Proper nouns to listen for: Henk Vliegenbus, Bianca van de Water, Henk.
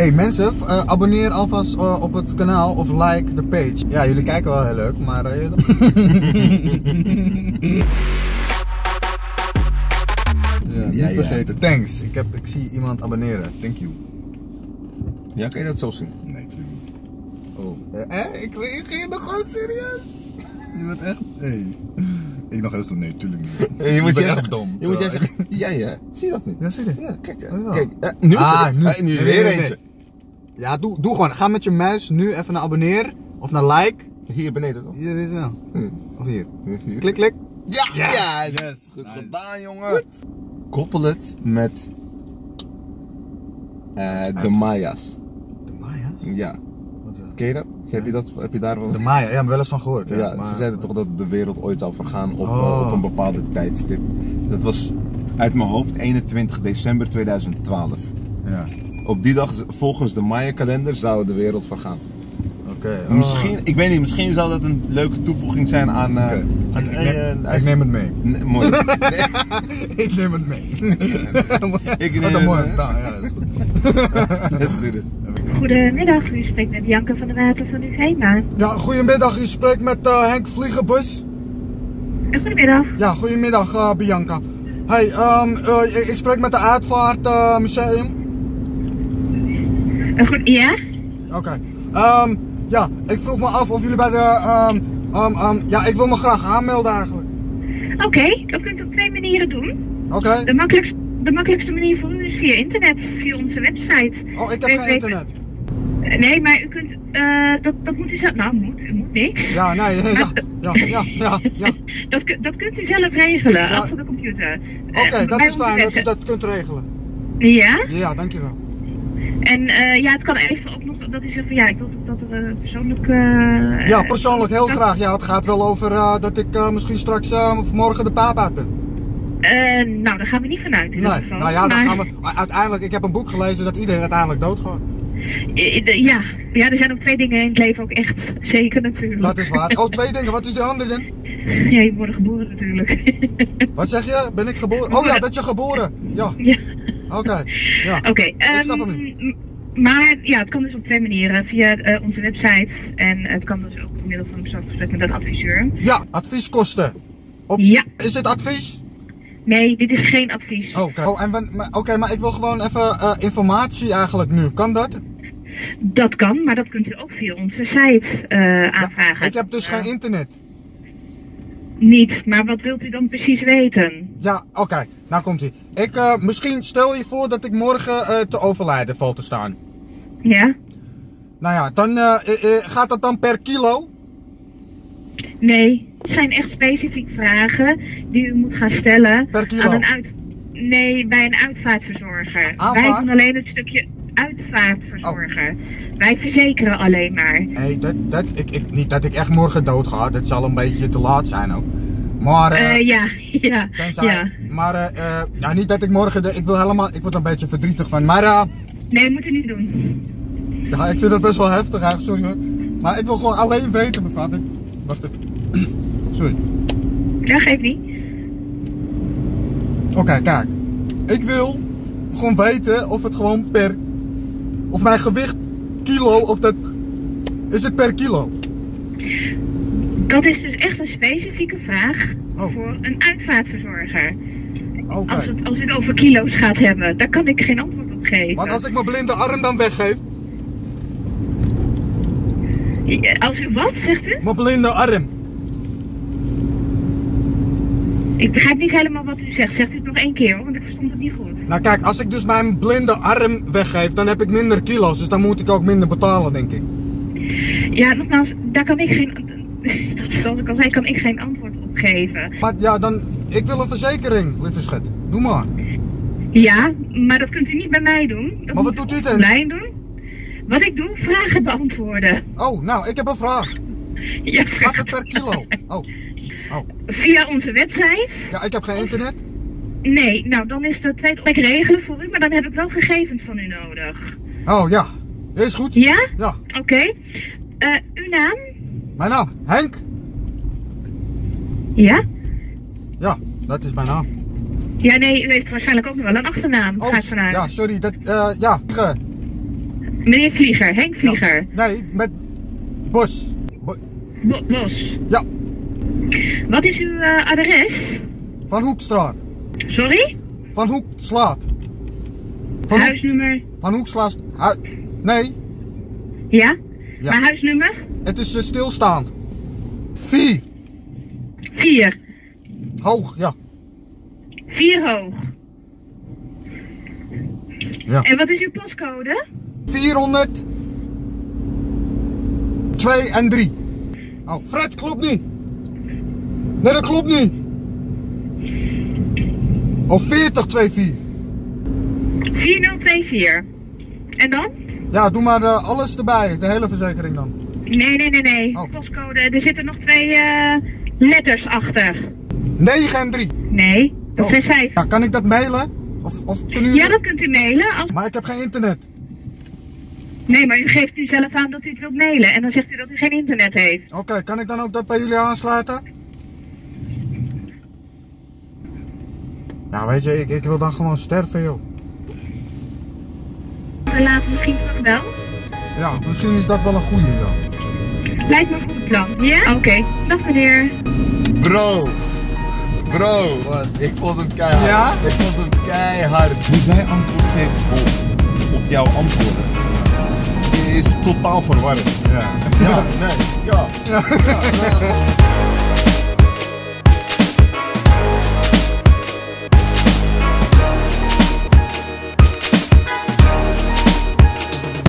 Hey mensen, abonneer alvast op het kanaal of like de page. Ja, jullie kijken wel heel leuk, maar... ja, niet vergeten. Ja. Thanks. Ik zie iemand abonneren. Thank you. Ja, kan je dat zo zien? Nee, natuurlijk niet. Oh. Ik reageer nog gewoon serieus. Je bent echt... Hey. Ik nog eens doen, nee, tuurlijk niet. Je moet echt dom. Je moet juist... Ja. Zie je dat niet? Ja, zie je. Ja, kijk. Kijk. Nu nu weer eentje. Ja, doe gewoon. Ga met je muis nu even naar abonneer of naar like. Hier beneden toch? Ja, dit is nou. Of hier. Klik, klik. Ja, yes. Goed gedaan, jongen. Goed. Koppel het met de Maya's. De Maya's? Ja. Ken je dat? Heb je daar wel... De Maya, ja, maar wel eens van gehoord. Ja, ja maar... Ze zeiden toch dat de wereld ooit zou vergaan op een bepaalde tijdstip. Dat was uit mijn hoofd 21 december 2012. Ja. Op die dag, volgens de Maya-kalender, zou de wereld vergaan. Oké. Misschien, ik weet niet, misschien zou dat een leuke toevoeging zijn aan... Ik neem het mee. Mooi. Ik neem het mee. Ik neem het mee. Goedemiddag, u spreekt met Bianca van de Water van Uthema. Ja, goedemiddag, u spreekt met Henk Vliegenbus. Goedemiddag. Ja, goedemiddag Bianca. Hey, ik spreek met de Uitvaartmuseum. Goed, ja? Oké. Ja, ik vroeg me af of jullie bij de... ja, ik wil me graag aanmelden eigenlijk. Oké, dat kunt u op twee manieren doen. Oké. De makkelijkste manier voor u is via internet, via onze website. Oh, ik heb geen internet. Nee, maar u kunt, dat moet u zelf, nou moet niks. Ja, nee, ja. Dat kunt u zelf regelen, ja. Achter de computer. Oké, dat is fijn dat u dat kunt regelen. Ja? Ja, dankjewel. En ja, het kan even ook nog, dat is even, ja, ik wil dat persoonlijk... ja, persoonlijk heel graag. Ja, het gaat wel over dat ik misschien straks of morgen de paap uit ben. Nou, daar gaan we niet vanuit. In ieder geval. Nou ja, dan gaan we. Uiteindelijk, ik heb een boek gelezen dat iedereen uiteindelijk doodgaat. Ja. Ja, er zijn ook twee dingen in het leven ook echt zeker natuurlijk. Dat is waar. Oh, twee dingen. Wat is de andere dan? Ja, je wordt geboren natuurlijk. Wat zeg je? Ben ik geboren? Oh ja, dat je geboren. Ja. Ja. Oké. Ja. Oké. Ik snap hem niet. Maar ja, het kan dus op twee manieren. Via onze website en het kan dus ook door middel van een persoonlijk gesprek met een adviseur. Ja, advieskosten. Ja. Is het advies? Nee, dit is geen advies. Oké, maar ik wil gewoon even informatie eigenlijk nu. Kan dat? Dat kan, maar dat kunt u ook via onze site aanvragen. Ja, ik heb dus geen internet. Niet, maar wat wilt u dan precies weten? Ja, oké. Nou komt ie. Ik, misschien stel je voor dat ik morgen te overlijden val te staan. Ja? Nou ja, dan gaat dat dan per kilo? Nee. Het zijn echt specifieke vragen die u moet gaan stellen aan een bij een uitvaartverzorger. Aanvaard? Wij doen alleen het stukje uitvaartverzorger. Oh. Wij verzekeren alleen maar. Nee, niet dat ik echt morgen dood ga, dat zal een beetje te laat zijn ook. Maar maar nou, niet dat ik morgen, ik word een beetje verdrietig van, maar nee, dat moet je niet doen. Ja, ik vind dat best wel heftig eigenlijk, sorry hoor. Maar ik wil gewoon alleen weten, mevrouw. Wacht even. Sorry. Ja, geef niet. Oké, kijk. Ik wil gewoon weten of het gewoon per... Of mijn gewicht, kilo, of dat... Is het per kilo? Dat is dus echt een specifieke vraag voor een uitvaartverzorger. Oké. Als het over kilo's gaat hebben, daar kan ik geen antwoord op geven. Want als ik mijn blinde arm dan weggeef... Als u wat, zegt u? Mijn blinde arm. Ik begrijp niet helemaal wat u zegt. Zegt u het nog één keer hoor, want ik verstond het niet goed. Nou kijk, als ik dus mijn blinde arm weggeef, dan heb ik minder kilo's. Dus dan moet ik ook minder betalen, denk ik. Ja, nogmaals, daar kan ik geen... Zoals ik al zei, kan ik geen antwoord op geven. Maar ja, dan... Ik wil een verzekering, lieve schat. Doe maar. Ja, maar dat kunt u niet bij mij doen. Dat maar wat doet u dan? Online doen. Wat ik doe, vragen beantwoorden. Oh, nou, ik heb een vraag. Ja, gaat het per kilo? Via onze website. Ja, ik heb geen internet. Nee, nou dan is dat tijd ik regelen voor u, maar dan heb ik wel gegevens van u nodig. Oh ja, is goed. Ja? Ja. Oké. Uw naam? Mijn naam, Henk. Ja? Ja, dat is mijn naam. Ja, nee, u heeft waarschijnlijk ook nog wel een achternaam. Gaat vanuit. Ja, sorry, dat, ja. Meneer Vlieger, Henk Vlieger. Ja. Nee, met Bos. Bos? Ja. Wat is uw adres? Van Hoekstraat. Sorry? Van Hoekslaat. Van huisnummer? Van Hoekslaat. Nee. Ja? Ja? Maar huisnummer? Het is stilstaand. 4. 4. Hoog, ja. 4 hoog. Ja. En wat is uw postcode? 400. 2 en 3. Oh, Fred, klopt niet. Nee, dat klopt niet. Of 4024. 4024. En dan? Ja, doe maar alles erbij, de hele verzekering dan. Nee. Oh. Postcode, er zitten nog 2 letters achter. 9 en 3. Nee, dat zijn 5. Ja, kan ik dat mailen? Of kunnen u... Ja, dat kunt u mailen. Als... Maar ik heb geen internet. Nee, maar u geeft u zelf aan dat u het wilt mailen en dan zegt u dat u geen internet heeft. Oké, kan ik dan ook dat bij jullie aansluiten? Nou weet je, ik wil dan gewoon sterven, joh. We laten misschien toch wel? Ja, misschien is dat wel een goede, joh. Lijkt me een goed plan, ja? Oké, dag meneer. Bro, wat? Ik vond hem keihard. Ja? Ik vond hem keihard. Hoe zij antwoord geeft op jouw antwoorden is totaal verwarrend. Ja. Ja, nee, ja.